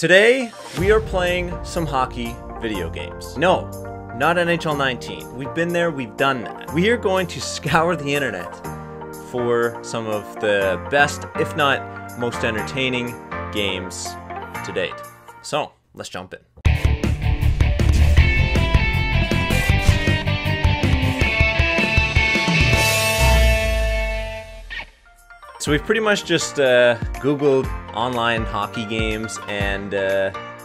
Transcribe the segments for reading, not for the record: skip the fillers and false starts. Today, we are playing some hockey video games. No, not NHL 19. We've been there, we've done that. We are going to scour the internet for some of the best, if not most entertaining, games to date. So, let's jump in. So we've pretty much just Googled online hockey games and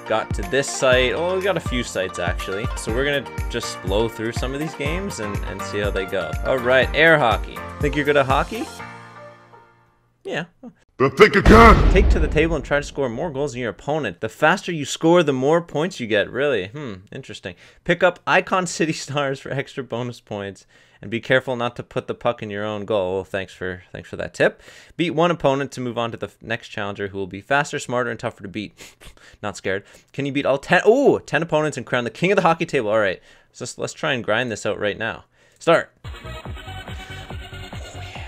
got to this site. Oh, we got a few sites actually. So we're gonna just blow through some of these games and see how they go. All right, air hockey. Think you're good at hockey? Yeah. But think again. Take to the table and try to score more goals than your opponent. The faster you score, the more points you get. Really? Interesting. Pick up Icon City Stars for extra bonus points. And be careful not to put the puck in your own goal. Thanks for that tip. Beat one opponent to move on to the next challenger, who will be faster, smarter, and tougher to beat. Not scared. Can you beat all 10? Oh, 10 opponents and crown the king of the hockey table. All right, so let's try and grind this out right now. Start.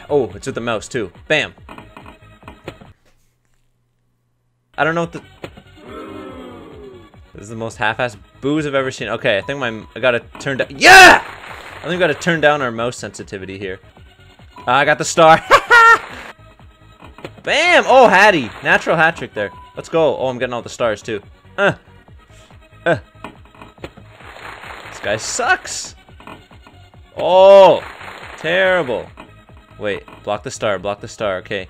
Oh, it's with the mouse too. Bam. I don't know what the... This is the most half-assed booze I've ever seen. Okay, I think I gotta turn down... Yeah! I think we gotta turn down our mouse sensitivity here. I got the star. Bam! Oh, Hattie. Natural hat trick there. Let's go. Oh, I'm getting all the stars too. This guy sucks. Oh, terrible. Wait, block the star, block the star. Okay.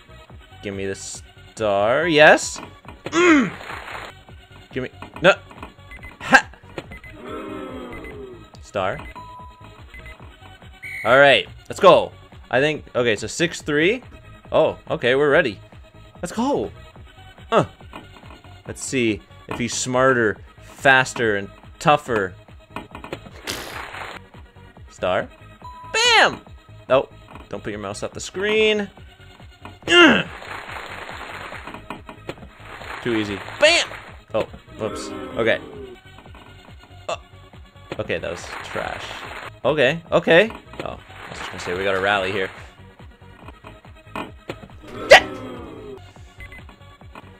Give me the star. Yes. Give me... No. Ha! Star. All right, let's go. I think, okay, so 6-3. Oh, okay, we're ready. Let's go. Let's see if he's smarter, faster, and tougher. Star. Bam! Oh, don't put your mouse off the screen. Too easy. Bam! Oh, whoops. Okay. Oh. Okay, that was trash. Okay, okay. Oh, I was just gonna say we got a rally here.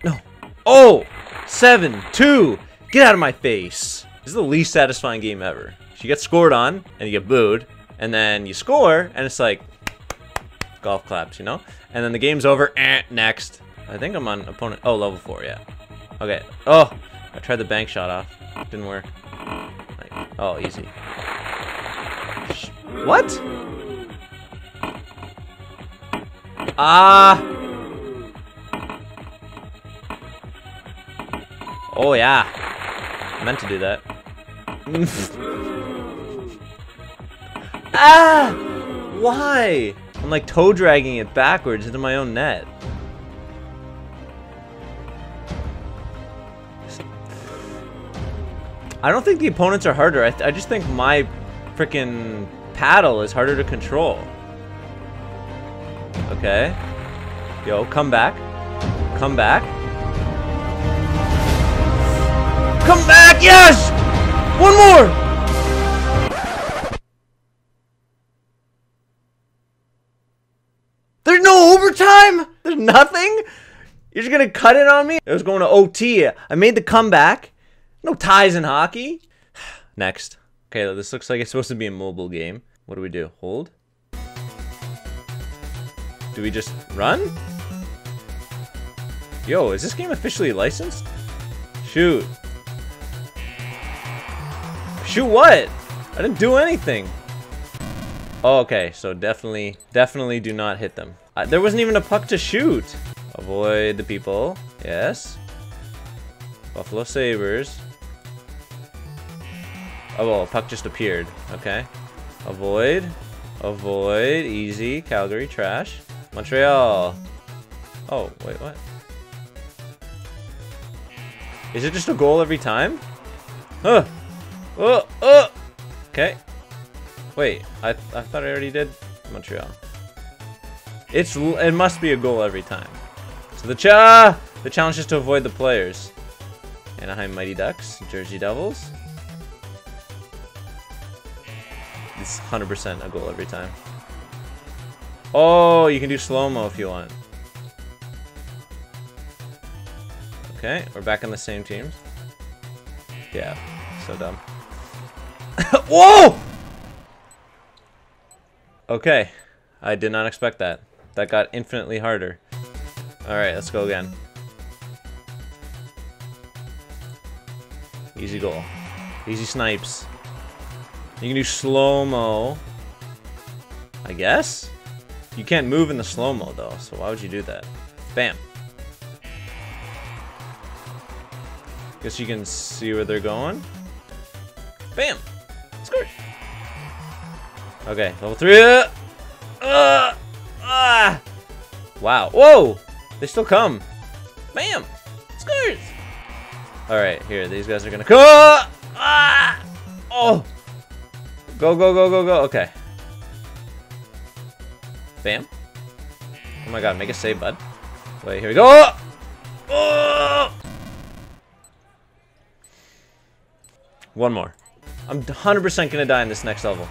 No. Oh! 7-2! Get out of my face! This is the least satisfying game ever. So you get scored on, and you get booed, and then you score, and it's like... golf claps, you know? And then the game's over, next. I think I'm on opponent... Oh, level 4, yeah. Okay. Oh! I tried the bank shot off. Didn't work. Like, oh, easy. What? Ah! Oh yeah. I meant to do that. Ah! Why? I'm like toe dragging it backwards into my own net. I don't think the opponents are harder. I just think my frickin' paddle is harder to control. Okay. Yo, come back. Come back. Come back! Yes! One more! There's no overtime? There's nothing? You're just gonna cut it on me? It was going to OT. I made the comeback. No ties in hockey. Next. Okay, this looks like it's supposed to be a mobile game. What do we do? Hold? Do we just run? Yo, is this game officially licensed? Shoot. Shoot what? I didn't do anything. Oh, okay, so definitely do not hit them. There wasn't even a puck to shoot. Avoid the people. Yes. Buffalo Sabres. Oh, well, puck just appeared. Okay. Avoid. Avoid. Easy. Calgary. Trash. Montreal. Oh, wait, what? Is it just a goal every time? Huh. Oh, oh. Okay. Wait, I thought I already did Montreal. It must be a goal every time. So the challenge is to avoid the players. Anaheim Mighty Ducks. Jersey Devils. It's 100% a goal every time. Oh, you can do slow-mo if you want. Okay. Okay, we're back on the same teams. Yeah, so dumb. Whoa! Okay, I did not expect that. That got infinitely harder. Alright, let's go again. Easy goal. Easy snipes. You can do slow-mo, I guess? You can't move in the slow-mo, though, so why would you do that? Bam. Guess you can see where they're going. Bam! Score! Okay, level 3. Wow. Whoa! They still come. Bam! Scores! Alright, here. These guys are gonna go. Oh! Go, go, go, go, go. Okay. Bam. Oh my god, make a save, bud. Wait, here we go. Oh! One more. I'm 100% gonna die in this next level.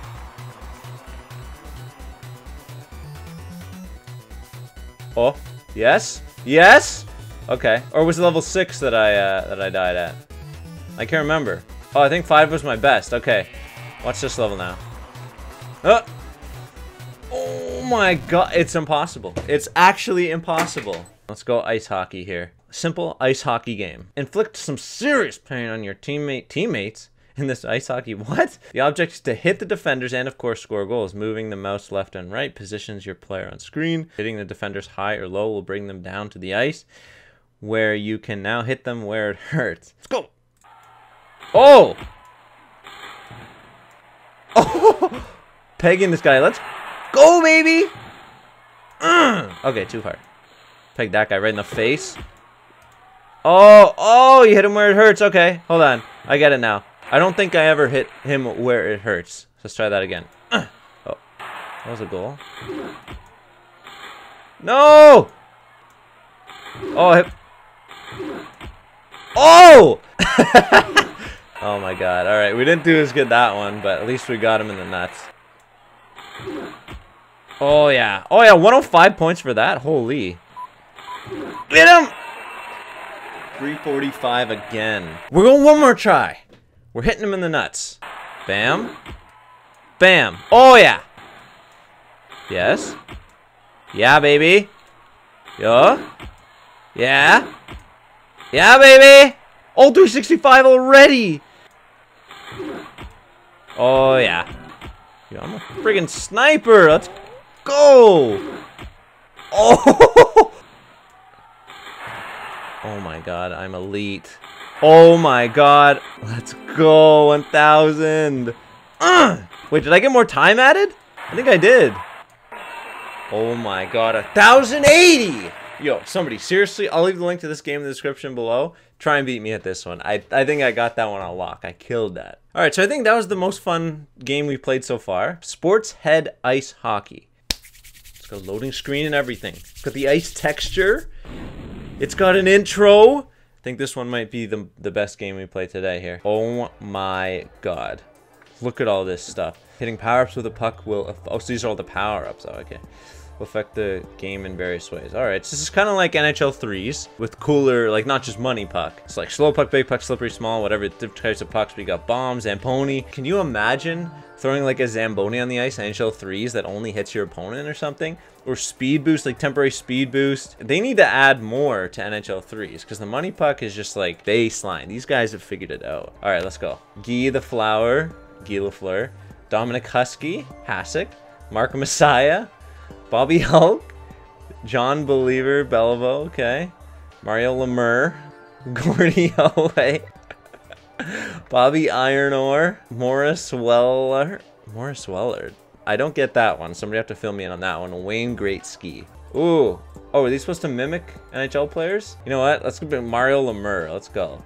Oh. Yes? Yes? Okay. Or was it level 6 that I died at? I can't remember. Oh, I think 5 was my best. Okay. Watch this level now. Oh my god. It's impossible. It's actually impossible. Let's go ice hockey here. Simple ice hockey game. Inflict some serious pain on your teammates in this ice hockey. What? The object is to hit the defenders and, of course, score goals. Moving the mouse left and right positions your player on screen. Hitting the defenders high or low will bring them down to the ice, where you can now hit them where it hurts. Let's go! Oh! Oh! Pegging this guy. Let's go, baby! Okay, too hard. Peg that guy right in the face. Oh! Oh! You hit him where it hurts. Okay, hold on. I get it now. I don't think I ever hit him where it hurts. Let's try that again. Oh, that was a goal. No! Oh! Oh! Oh my god. Alright, we didn't do as good that one, but at least we got him in the nuts. Oh yeah. Oh yeah, 105 points for that? Holy. Get him! 345 again. We're going one more try. We're hitting him in the nuts. Bam. Bam. Oh, yeah. Yes. Yeah, baby. Yeah. Yeah. Yeah, baby. Oh, 365 already. Oh, yeah. Yo, I'm a friggin' sniper. Let's go. Oh. Oh, my God. I'm elite. Oh my god, let's go, 1,000. Wait, did I get more time added? I think I did. Oh my god, 1,080! Yo, somebody, seriously, I'll leave the link to this game in the description below. Try and beat me at this one. I think I got that one on lock. I killed that. Alright, so I think that was the most fun game we've played so far. Sports Head Ice Hockey. It's got a loading screen and everything. It's got the ice texture. It's got an intro. I think this one might be the best game we play today here. Oh my god. Look at all this stuff. Hitting power-ups with the puck will... Oh, so these are all the power-ups. Oh, okay. Will affect the game in various ways. Alright, so this is kind of like NHL 3s with cooler, like, not just money puck. It's like slow puck, big puck, slippery, small, whatever different types of pucks. We got bombs, Zamboni. Can you imagine throwing, like, a Zamboni on the ice, NHL 3s that only hits your opponent or something? Or speed boost, like temporary speed boost. They need to add more to NHL 3s because the money puck is just like baseline. These guys have figured it out. All right, let's go. Guy Lafleur, Dominic Hasek, Mark Messier, Bobby Hull, John Beliveau, okay. Mario Lemieux, Gordie Howe, Bobby Iron Ore, Morris Wellard. I don't get that one. Somebody have to fill me in on that one. Wayne Gretzky. Ooh. Oh, are these supposed to mimic NHL players? You know what? Let's go Mario Lemieux. Let's go.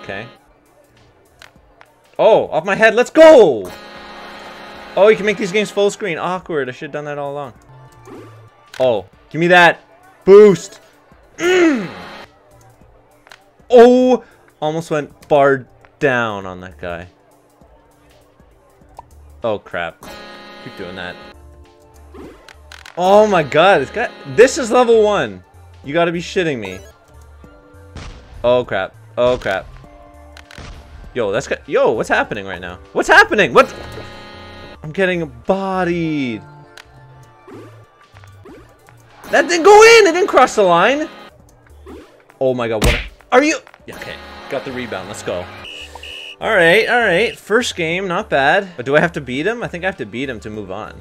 Okay. Oh, off my head. Let's go! Oh, you can make these games full screen. Awkward. I should have done that all along. Oh, give me that. Boost. Oh! Almost went bar down on that guy. Oh, crap. Keep doing that. Oh my god, it's got, this is level 1. You gotta be shitting me. Oh crap. Oh crap. Yo, that's got, yo, what's happening right now? What's happening? What? I'm getting bodied. That didn't go in! It didn't cross the line! Oh my god, what are you? Yeah, okay, got the rebound, let's go. Alright, alright, first game, not bad. But do I have to beat him? I think I have to beat him to move on.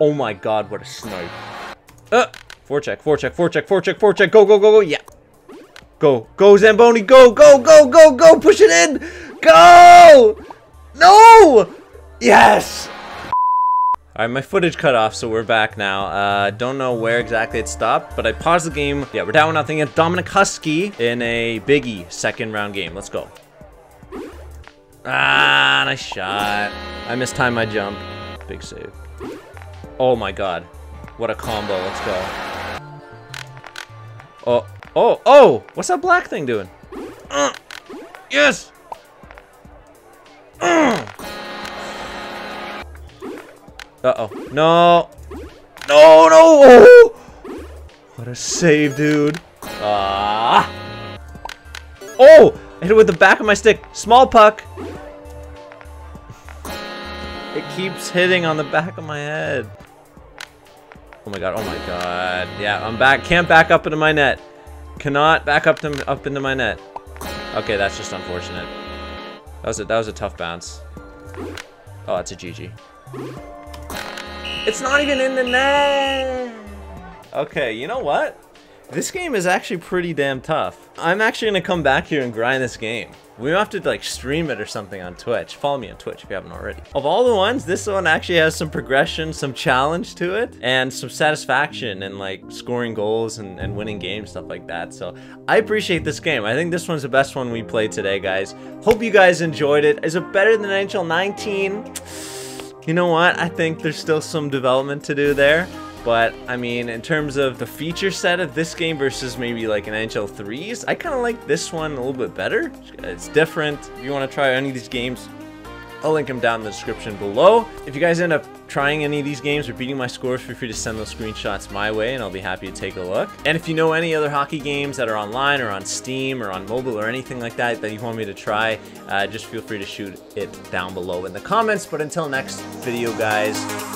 Oh my god, what a snipe. Forecheck, forecheck, forecheck, forecheck, forecheck, go, go, go, go, yeah. Go, go Zamboni, go, go, go, go, go, push it in! Go! No! Yes! Alright, my footage cut off, so we're back now. Don't know where exactly it stopped, but I paused the game. Yeah, we're down 1-0 at Dominic Hasek in a biggie second round game. Let's go. Ah, nice shot. I mistimed my jump. Big save. Oh my god. What a combo. Let's go. Oh, oh, oh! What's that black thing doing? Yes! Uh-oh. No. No, no. Oh. What a save, dude. Ah. Oh, I hit it with the back of my stick. Small puck. It keeps hitting on the back of my head. Oh my god. Oh my god. Yeah, I'm back. Can't back up into my net. Cannot back up to up into my net. Okay, that's just unfortunate. That was a tough bounce. Oh, that's a GG. It's not even in the net! Okay, you know what? This game is actually pretty damn tough. I'm actually gonna come back here and grind this game. We have to like stream it or something on Twitch. Follow me on Twitch if you haven't already. Of all the ones, this one actually has some progression, some challenge to it, and some satisfaction and like scoring goals and winning games, stuff like that. So I appreciate this game. I think this one's the best one we played today, guys. Hope you guys enjoyed it. Is it better than NHL 19? You know what, I think there's still some development to do there, but I mean, in terms of the feature set of this game versus maybe like an NHL 3s, I kind of like this one a little bit better. It's different. If you want to try any of these games, I'll link them down in the description below. If you guys end up trying any of these games or beating my scores, feel free to send those screenshots my way and I'll be happy to take a look. And if you know any other hockey games that are online or on Steam or on mobile or anything like that that you want me to try, just feel free to shoot it down below in the comments. But until next video, guys.